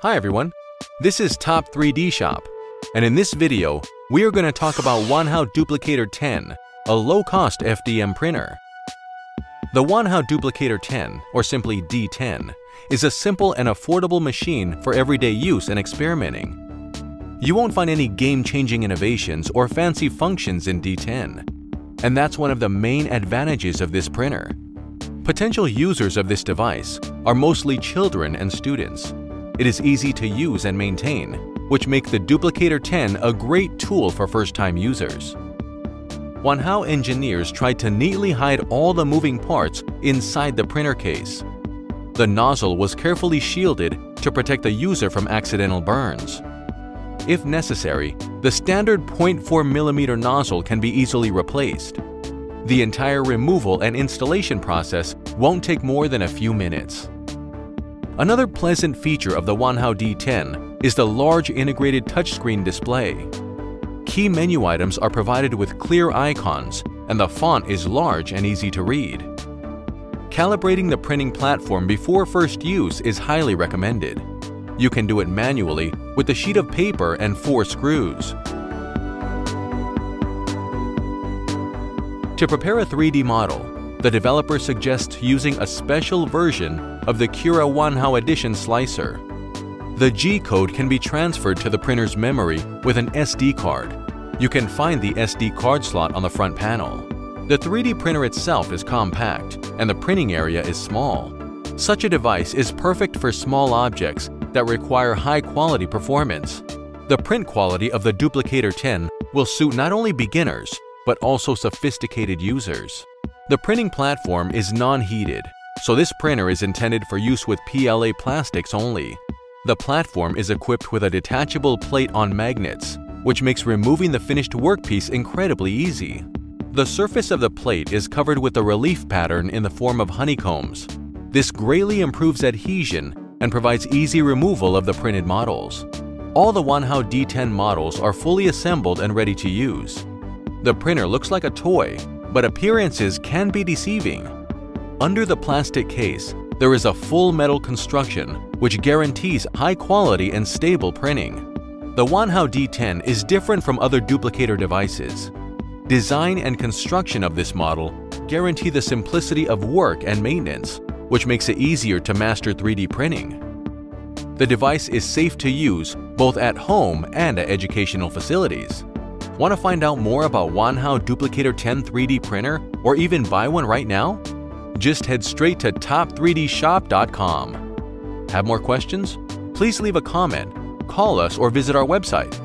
Hi everyone, this is Top3D Shop, and in this video, we are going to talk about Wanhao Duplicator 10, a low-cost FDM printer. The Wanhao Duplicator 10, or simply D10, is a simple and affordable machine for everyday use and experimenting. You won't find any game-changing innovations or fancy functions in D10, and that's one of the main advantages of this printer. Potential users of this device are mostly children and students. It is easy to use and maintain, which make the Duplicator 10 a great tool for first-time users. Wanhao engineers tried to neatly hide all the moving parts inside the printer case. The nozzle was carefully shielded to protect the user from accidental burns. If necessary, the standard 0.4mm nozzle can be easily replaced. The entire removal and installation process won't take more than a few minutes. Another pleasant feature of the Wanhao D10 is the large integrated touchscreen display. Key menu items are provided with clear icons, and the font is large and easy to read. Calibrating the printing platform before first use is highly recommended. You can do it manually with a sheet of paper and 4 screws. To prepare a 3D model, the developer suggests using a special version of the Cura Wanhao Edition Slicer. The G-code can be transferred to the printer's memory with an SD card. You can find the SD card slot on the front panel. The 3D printer itself is compact, and the printing area is small. Such a device is perfect for small objects that require high-quality performance. The print quality of the Duplicator 10 will suit not only beginners, but also sophisticated users. The printing platform is non-heated, so this printer is intended for use with PLA plastics only. The platform is equipped with a detachable plate on magnets, which makes removing the finished workpiece incredibly easy. The surface of the plate is covered with a relief pattern in the form of honeycombs. This greatly improves adhesion and provides easy removal of the printed models. All the Wanhao D10 models are fully assembled and ready to use. The printer looks like a toy, but appearances can be deceiving. Under the plastic case, there is a full metal construction which guarantees high quality and stable printing. The Wanhao D10 is different from other duplicator devices. Design and construction of this model guarantee the simplicity of work and maintenance, which makes it easier to master 3D printing. The device is safe to use both at home and at educational facilities. Want to find out more about Wanhao Duplicator 10 3D printer or even buy one right now? Just head straight to top3dshop.com. Have more questions? Please leave a comment, call us, or visit our website.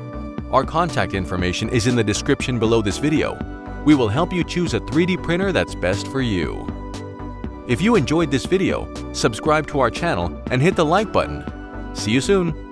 Our contact information is in the description below this video. We will help you choose a 3D printer that's best for you. If you enjoyed this video, subscribe to our channel and hit the like button. See you soon!